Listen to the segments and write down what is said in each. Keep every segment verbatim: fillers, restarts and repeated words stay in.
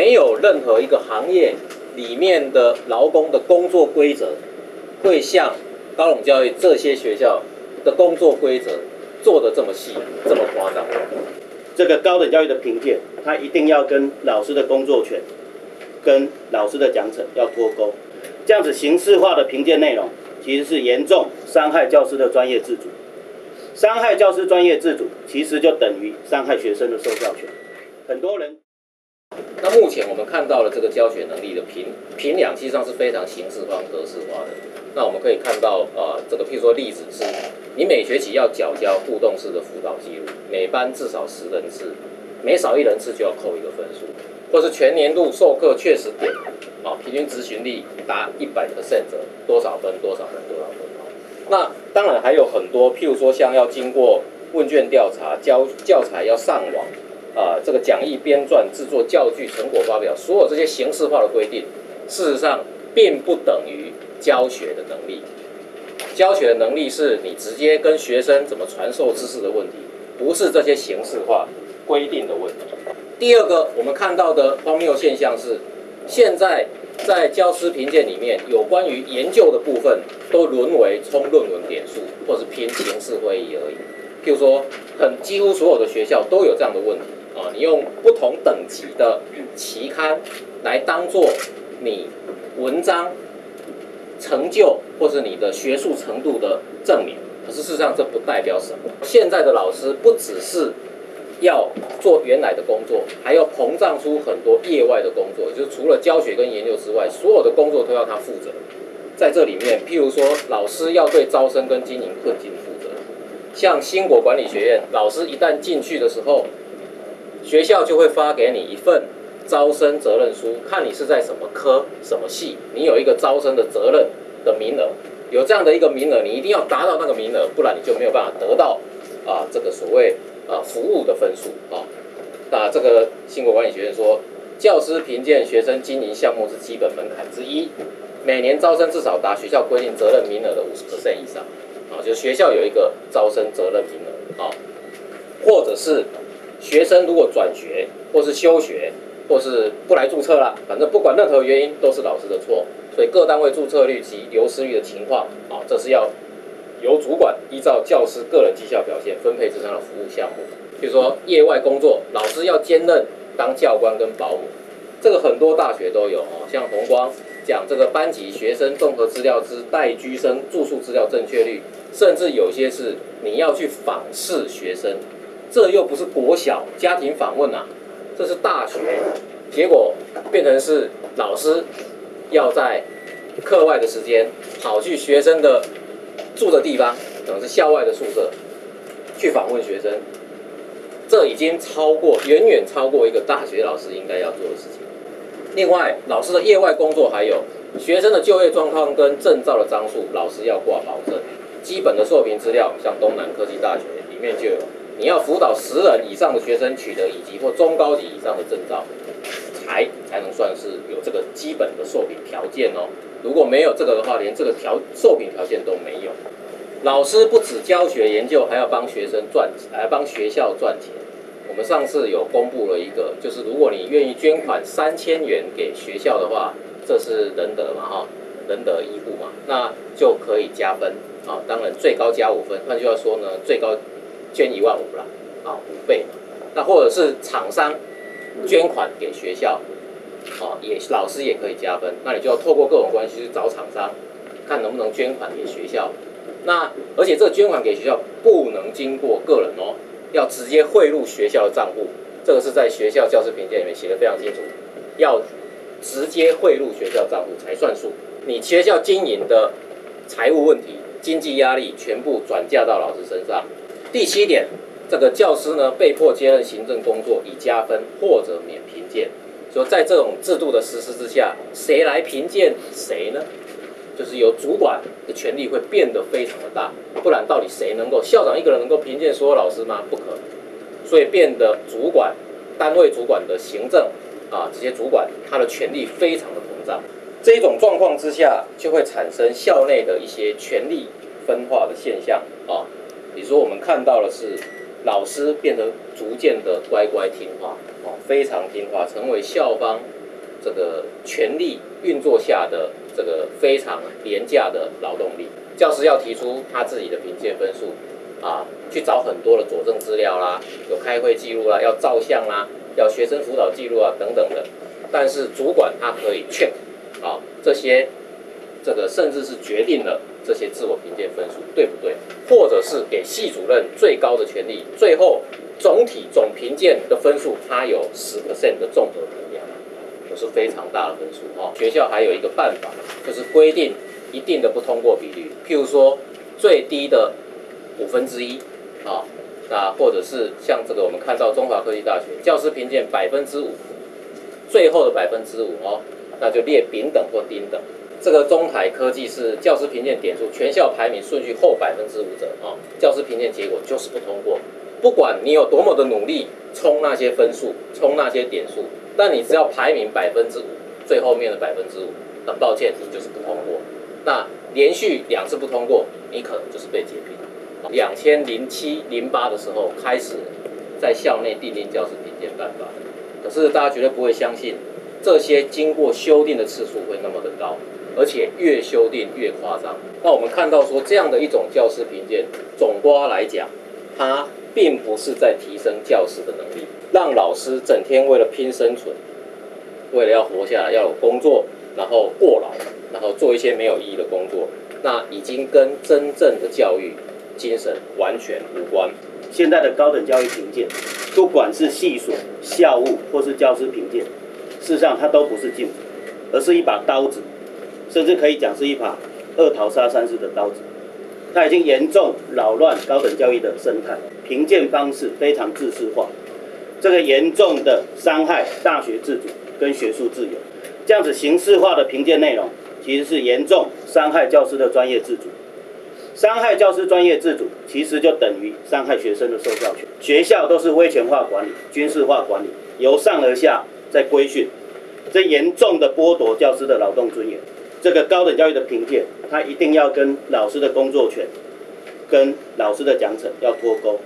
没有任何一个行业里面的劳工的工作规则会像高等教育这些学校的工作规则做得这么细、这么夸张。这个高等教育的评鉴，它一定要跟老师的工作权、跟老师的奖惩要脱钩。这样子形式化的评鉴内容，其实是严重伤害教师的专业自主。伤害教师专业自主，其实就等于伤害学生的受教权。很多人。 那目前我们看到了这个教学能力的评评量，其实上是非常形式化、格式化的。那我们可以看到，呃，这个譬如说例子是，你每学期要缴交互动式的辅导记录，每班至少十人次，每少一人次就要扣一个分数，或是全年度授课确实点，啊、哦，平均执行率达 百分之一百 的多少分多少人多少分啊、哦。那当然还有很多，譬如说像要经过问卷调查，教教材要上网。 啊、呃，这个讲义编撰、制作教具、成果发表，所有这些形式化的规定，事实上并不等于教学的能力。教学的能力是你直接跟学生怎么传授知识的问题，不是这些形式化规定的问题。第二个，我们看到的荒谬现象是，现在在教师评鉴里面，有关于研究的部分都沦为冲论文点数，或是拼形式会议而已。譬如说，很几乎所有的学校都有这样的问题。 啊，你用不同等级的期刊来当做你文章成就或是你的学术程度的证明，可是事实上这不代表什么。现在的老师不只是要做原来的工作，还要膨胀出很多业外的工作，就是除了教学跟研究之外，所有的工作都要他负责。在这里面，譬如说，老师要对招生跟经营困境负责。像兴国管理学院，老师一旦进去的时候， 学校就会发给你一份招生责任书，看你是在什么科、什么系，你有一个招生的责任的名额，有这样的一个名额，你一定要达到那个名额，不然你就没有办法得到啊这个所谓啊服务的分数啊。那这个兴国管理学院说，教师评鉴学生经营项目是基本门槛之一，每年招生至少达学校规定责任名额的 百分之五十 以上啊，就学校有一个招生责任名额啊，或者是。 学生如果转学，或是休学，或是不来注册了，反正不管任何原因都是老师的错，所以各单位注册率及流失率的情况，啊，这是要由主管依照教师个人绩效表现分配之上的服务项目。比如说业外工作，老师要兼任当教官跟保姆，这个很多大学都有啊，像弘光讲这个班级学生综合资料之带居生住宿资料正确率，甚至有些是你要去访视学生。 这又不是国小家庭访问啊，这是大学，结果变成是老师要在课外的时间跑去学生的住的地方，可能是校外的宿舍，去访问学生，这已经超过远远超过一个大学老师应该要做的事情。另外，老师的业外工作还有学生的就业状况跟证照的张数，老师要挂保证。基本的受评资料，像东南科技大学里面就有。 你要辅导十人以上的学生取得以及或中高级以上的证照，才才能算是有这个基本的受评条件哦。如果没有这个的话，连这个条受评条件都没有。老师不止教学研究，还要帮学生赚，还要帮学校赚钱。我们上次有公布了一个，就是如果你愿意捐款三千元给学校的话，这是仁德嘛哈，仁德医护嘛，那就可以加分啊。当然最高加五分，换句话说呢，最高。 捐一万五啦，啊，五倍。那或者是厂商捐款给学校，啊，也老师也可以加分。那你就要透过各种关系去找厂商，看能不能捐款给学校。那而且这个捐款给学校不能经过个人哦，要直接汇入学校的账户。这个是在学校教师评鉴里面写的非常清楚，要直接汇入学校账户才算数。你学校经营的财务问题、经济压力全部转嫁到老师身上。 第七点，这个教师呢被迫接任行政工作以加分或者免评鉴。所以在这种制度的实施之下，谁来评鉴谁呢？就是由主管的权力会变得非常的大，不然到底谁能够校长一个人能够评鉴所有老师吗？不可能。所以变得主管单位主管的行政啊这些主管他的权力非常的膨胀。这种状况之下，就会产生校内的一些权力分化的现象啊。 比如说，我们看到的是老师变得逐渐的乖乖听话，哦，非常听话，成为校方这个权力运作下的这个非常廉价的劳动力。教师要提出他自己的评鉴分数啊，去找很多的佐证资料啦，有开会记录啦，要照相啦，要学生辅导记录啊等等的。但是主管他可以 check 啊这些，这个甚至是决定了这些自我评鉴分数对不对，或者是给系主任最高的权力，最后。 总体总评鉴的分数，它有 百分之十 的综合评量，就是非常大的分数哦。学校还有一个办法，就是规定一定的不通过比率，譬如说最低的五分之一啊，那或者是像这个我们看到中华科技大学教师评鉴百分之五，最后的百分之五哦，那就列丙等或丁等。这个中台科技是教师评鉴点数全校排名顺序后百分之五者啊，教师评鉴结果就是不通过。 不管你有多么的努力冲那些分数、冲那些点数，但你只要排名百分之五，最后面的百分之五，很抱歉，你就是不通过。那连续两次不通过，你可能就是被解聘。两千零七、零八的时候开始在校内订定教师评鉴办法，可是大家绝对不会相信，这些经过修订的次数会那么的高，而且越修订越夸张。那我们看到说，这样的一种教师评鉴，总括来讲，它。 并不是在提升教师的能力，让老师整天为了拼生存，为了要活下来要有工作，然后过劳，然后做一些没有意义的工作，那已经跟真正的教育精神完全无关。现在的高等教育评鉴，不管是系所、校务或是教师评鉴，事实上它都不是进步，而是一把刀子，甚至可以讲是一把二淘沙三式的刀子。 它已经严重扰乱高等教育的生态，评鉴方式非常制式化，这个严重的伤害大学自主跟学术自由。这样子形式化的评鉴内容，其实是严重伤害教师的专业自主。伤害教师专业自主，其实就等于伤害学生的受教权。学校都是威权化管理、军事化管理，由上而下在规训，这严重的剥夺教师的劳动尊严。 这个高等教育的评鉴，它一定要跟老师的工作权、跟老师的奖惩要脱钩。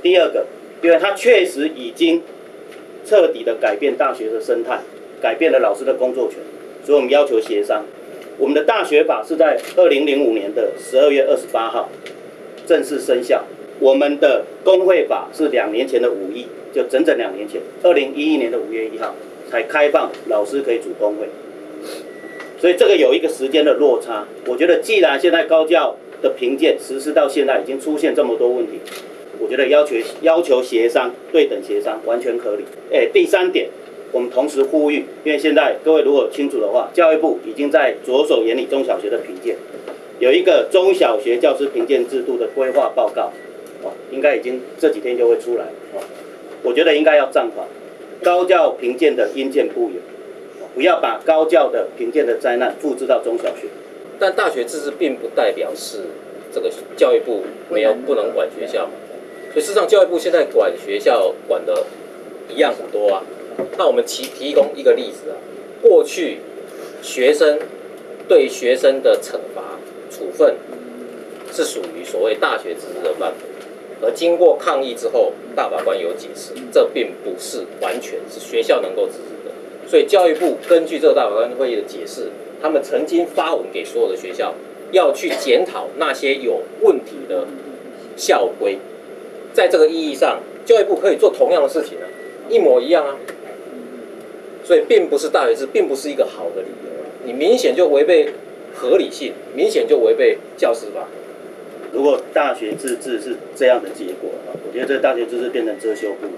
第二个，因为它确实已经彻底的改变大学的生态，改变了老师的工作权，所以我们要求协商。我们的大学法是在二零零五年的十二月二十八号正式生效，我们的工会法是两年前的五一，就整整两年前，二零一一年的五月一号才开放老师可以组工会。 所以这个有一个时间的落差，我觉得既然现在高教的评鉴实施到现在已经出现这么多问题，我觉得要求要求协商对等协商完全合理。哎，第三点，我们同时呼吁，因为现在各位如果清楚的话，教育部已经在着手研拟中小学的评鉴，有一个中小学教师评鉴制度的规划报告，哦，应该已经这几天就会出来。哦，我觉得应该要暂缓高教评鉴的因鉴不远。 不要把高教的评鉴的灾难复制到中小学，但大学自治并不代表是这个教育部没有不能管学校，所以事实上教育部现在管学校管的一样很多啊。那我们提提供一个例子啊，过去学生对学生的惩罚处分是属于所谓大学自治的范围，而经过抗议之后，大法官有解释，这并不是完全是学校能够自治。 所以教育部根据这个大法官会议的解释，他们曾经发文给所有的学校，要去检讨那些有问题的校规。在这个意义上，教育部可以做同样的事情啊，一模一样啊。所以并不是大学制，并不是一个好的理由，你明显就违背合理性，明显就违背教师法。如果大学自治是这样的结果的话，我觉得这大学自治变成遮羞布了，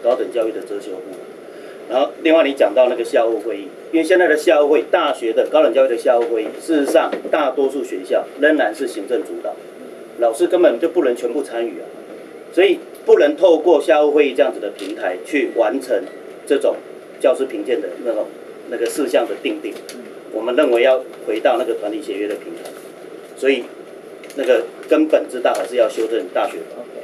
高等教育的遮羞布。 然后，另外你讲到那个校务会议，因为现在的校务会，大学的高等教育的校务会议，事实上大多数学校仍然是行政主导，老师根本就不能全部参与啊，所以不能透过校务会议这样子的平台去完成这种教师评鉴的那种那个事项的定定。我们认为要回到那个团体协约的平台，所以那个根本之道还是要修正大学法。